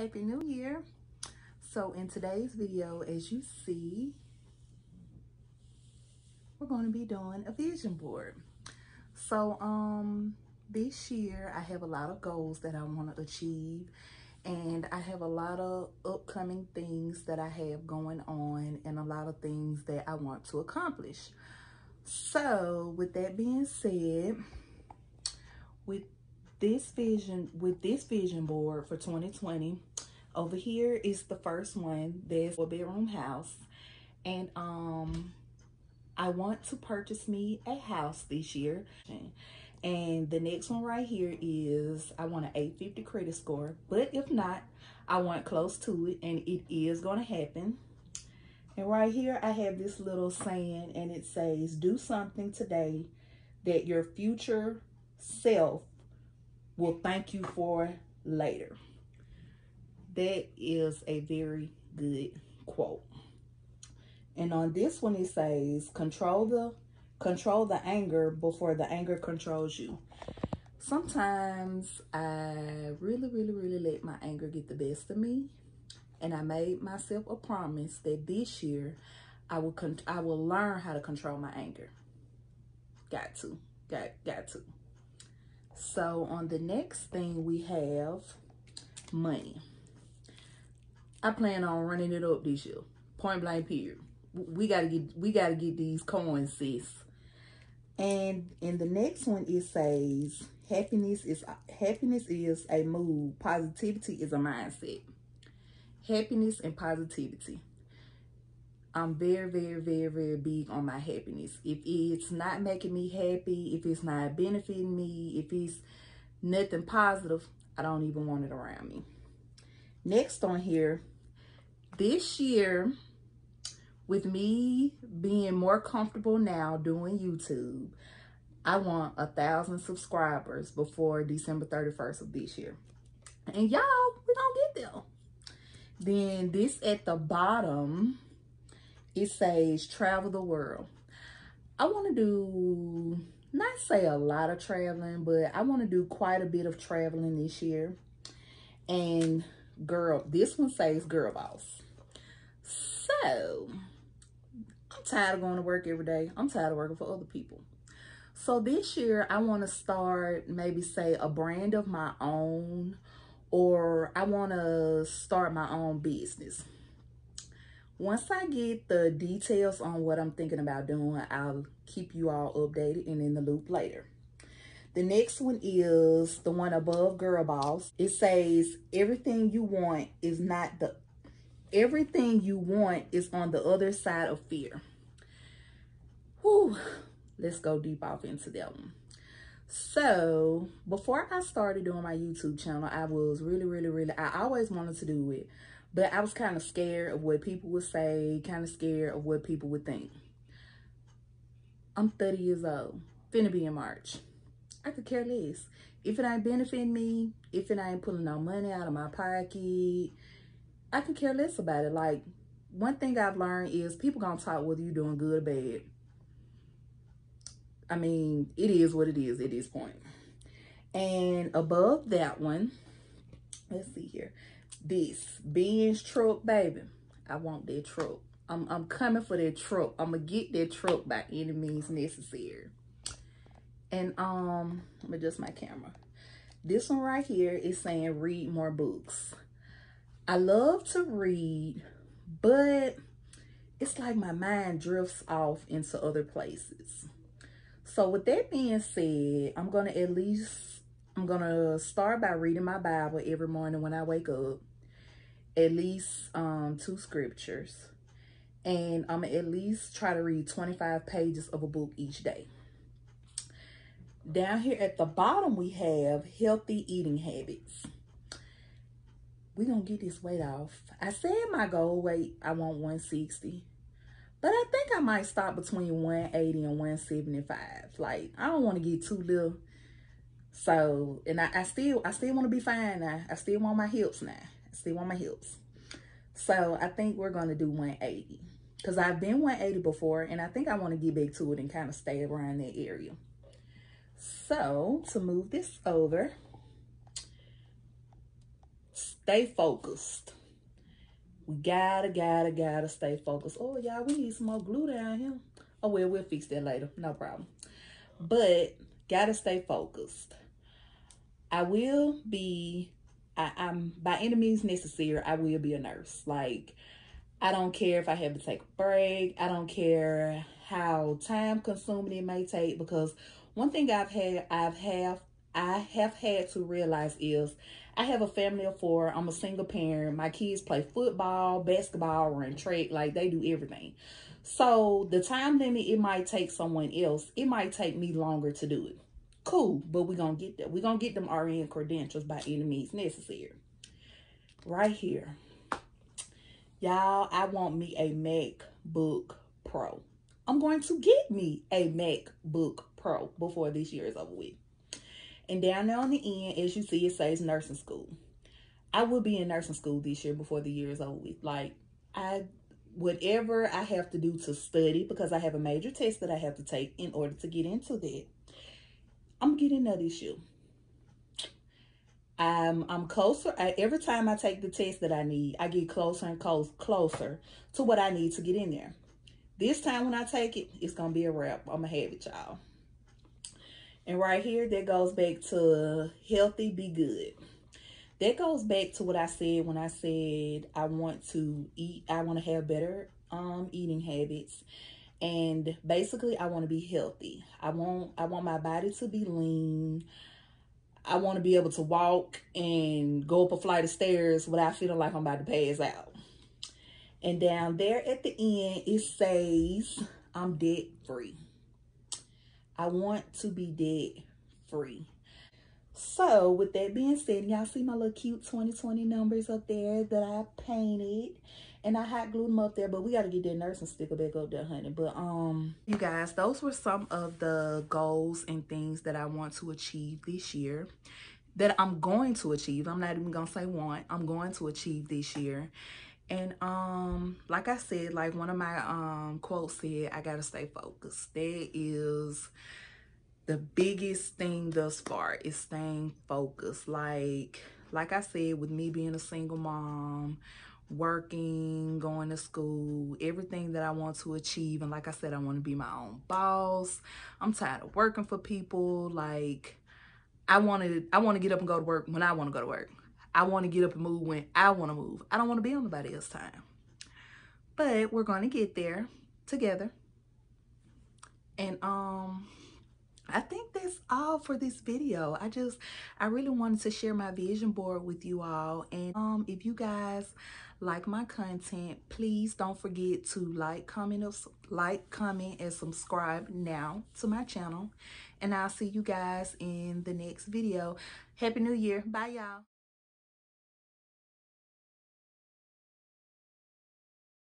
Happy New Year. So in today's video, as you see, we're going to be doing a vision board. So this year I have a lot of goals that I want to achieve, and I have a lot of upcoming things that I have going on and a lot of things that I want to accomplish. So with that being said, with this vision board for 2020, over here is the first one. This 4-bedroom house, and I want to purchase me a house this year. And the next one right here is I want an 850 credit score, but if not, I want close to it, and it is going to happen. And right here I have this little saying, and it says, do something today that your future self will thank you for later. That is a very good quote. And on this one it says, control the anger before the anger controls you. Sometimes I really let my anger get the best of me, and I made myself a promise that this year I will learn how to control my anger. Got to. So on the next thing we have money. I plan on running it up this year. Point blank period. We gotta get these coins, sis. And in the next one it says, happiness is a mood. Positivity is a mindset. Happiness and positivity. I'm very big on my happiness. If it's not making me happy, if it's not benefiting me, if it's nothing positive, I don't even want it around me. Next on here, this year, with me being more comfortable now doing YouTube, I want 1,000 subscribers before December 31st of this year. And y'all, we're gonna get there. Then this at the bottom, it says travel the world. I want to do, not say a lot of traveling, but I want to do quite a bit of traveling this year. And girl, this one says girl boss. So I'm tired of going to work every day. I'm tired of working for other people. So this year I want to start, maybe say, a brand of my own, or I want to start my own business. Once I get the details on what I'm thinking about doing, I'll keep you all updated and in the loop later. The next one is the one above girl boss. It says, everything you want is on the other side of fear. Whew, let's go deep off into that one. So before I started doing my YouTube channel, I was really I always wanted to do it. But I was kind of scared of what people would say, kind of scared of what people would think. I'm 30 years old, finna be in March. I could care less. If it ain't benefiting me, if it ain't pulling no money out of my pocket, I could care less about it. Like, one thing I've learned is people gonna talk whether you're doing good or bad. I mean, it is what it is at this point. And above that one, let's see here. This Benz truck, baby. I want that truck. I'm coming for that truck. I'm gonna get that truck by any means necessary. And let me adjust my camera. This one right here is saying read more books. I love to read, but it's like my mind drifts off into other places. So with that being said, I'm gonna start by reading my Bible every morning when I wake up. At least 2 scriptures, and I'm at least try to read 25 pages of a book each day. Down here at the bottom we have healthy eating habits. We're gonna get this weight off. I said my goal weight, I want 160, but I think I might stop between 180 and 175. Like, I don't want to get too little. So, and I still want to be fine now. I still want my hips now. I still want my hips. So I think we're going to do 180, because I've been 180 before, and I think I want to get back to it and kind of stay around that area. So to move this over, stay focused. We gotta stay focused. Oh, y'all, we need some more glue down here. Oh, well, we'll fix that later. No problem. But gotta stay focused. I will be, I'm by any means necessary, I will be a nurse. Like, I don't care if I have to take a break. I don't care how time consuming it may take, because one thing I have had to realize is I have a family of four. I'm a single parent. My kids play football, basketball, run track. Like, they do everything. So the time limit, it might take someone else. It might take me longer to do it. Cool, but we're going to get that. We're going to get them RN credentials by any means necessary. Right here. Y'all, I want me a MacBook Pro. I'm going to get me a MacBook Pro before this year is over with. And down there on the end, as you see, it says nursing school. I will be in nursing school this year before the year is over with. Like, whatever I have to do to study, because I have a major test that I have to take in order to get into that, I'm getting that issue. I'm closer. Every time I take the test that I need, I get closer and closer to what I need to get in there. This time when I take it, it's going to be a wrap. I'm going to have it, y'all. And right here, that goes back to healthy, be good. That goes back to what I said when I said I want to eat. I want to have better eating habits. And basically, I want to be healthy. I want my body to be lean. I want to be able to walk and go up a flight of stairs without feeling like I'm about to pass out. And down there at the end, it says, I'm debt free. I want to be debt free. So, with that being said, y'all see my little cute 2020 numbers up there that I painted. And I hot glued them up there, but we got to get that nursing sticker back up there, honey. But, you guys, those were some of the goals and things that I want to achieve this year. That I'm going to achieve. I'm not even going to say want. I'm going to achieve this year. And, like I said, like one of my quotes said, I got to stay focused. That is the biggest thing thus far, is staying focused. Like I said, with me being a single mom, working, going to school, everything that I want to achieve. And like I said, I want to be my own boss. I'm tired of working for people. Like, I want to get up and go to work when I want to go to work. I want to get up and move when I want to move. I don't want to be on nobody else's time. But we're going to get there together. And I think that's all for this video. I really wanted to share my vision board with you all. And if you guys like my content, please don't forget to like, comment, and subscribe now to my channel. And I'll see you guys in the next video. Happy New Year. Bye, y'all.